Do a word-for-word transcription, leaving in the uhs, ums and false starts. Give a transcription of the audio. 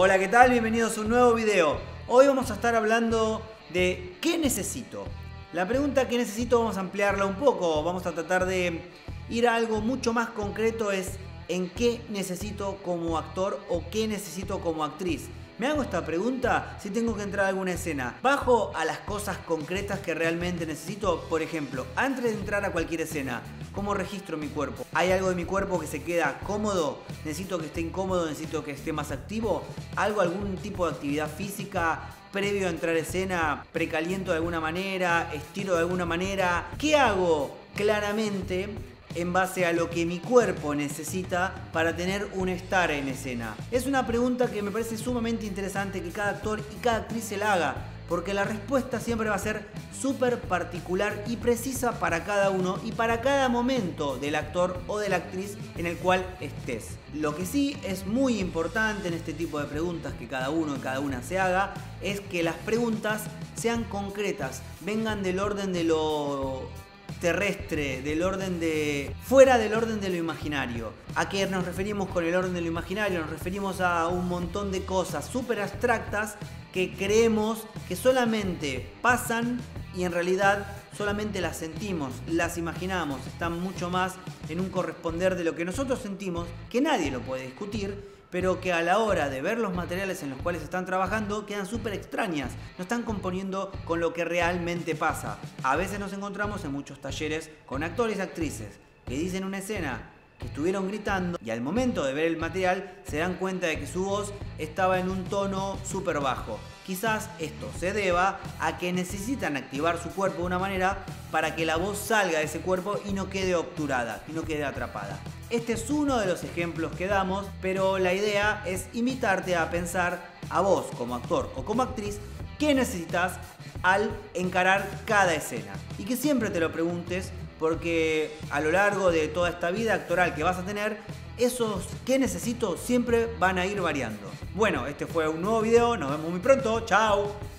Hola, ¿qué tal? Bienvenidos a un nuevo video. Hoy vamos a estar hablando de ¿qué necesito? La pregunta ¿qué necesito? Vamos a ampliarla un poco. Vamos a tratar de ir a algo mucho más concreto, es ¿en qué necesito como actor o qué necesito como actriz? Me hago esta pregunta si tengo que entrar a alguna escena. Bajo a las cosas concretas que realmente necesito. Por ejemplo, antes de entrar a cualquier escena, ¿cómo registro mi cuerpo? ¿Hay algo de mi cuerpo que se queda cómodo? ¿Necesito que esté incómodo? ¿Necesito que esté más activo? ¿Algo, algún tipo de actividad física previo a entrar a escena? ¿Precaliento de alguna manera? ¿Estiro de alguna manera? ¿Qué hago claramente en base a lo que mi cuerpo necesita para tener un estar en escena? Es una pregunta que me parece sumamente interesante que cada actor y cada actriz se la haga, porque la respuesta siempre va a ser súper particular y precisa para cada uno y para cada momento del actor o de la actriz en el cual estés. Lo que sí es muy importante en este tipo de preguntas que cada uno y cada una se haga es que las preguntas sean concretas, vengan del orden de lo terrestre, del orden de... fuera del orden de lo imaginario. ¿A qué nos referimos con el orden de lo imaginario? Nos referimos a un montón de cosas súper abstractas que creemos que solamente pasan y en realidad solamente las sentimos, las imaginamos, están mucho más en un corresponder de lo que nosotros sentimos, que nadie lo puede discutir, pero que a la hora de ver los materiales en los cuales están trabajando quedan súper extrañas, no están componiendo con lo que realmente pasa. A veces nos encontramos en muchos talleres con actores y actrices que dicen una escena que estuvieron gritando y al momento de ver el material se dan cuenta de que su voz estaba en un tono súper bajo. Quizás esto se deba a que necesitan activar su cuerpo de una manera para que la voz salga de ese cuerpo y no quede obturada, y no quede atrapada. Este es uno de los ejemplos que damos, pero la idea es invitarte a pensar a vos como actor o como actriz qué necesitas al encarar cada escena. Y que siempre te lo preguntes, porque a lo largo de toda esta vida actoral que vas a tener, esos que necesito siempre van a ir variando. Bueno, este fue un nuevo video, nos vemos muy pronto, chao.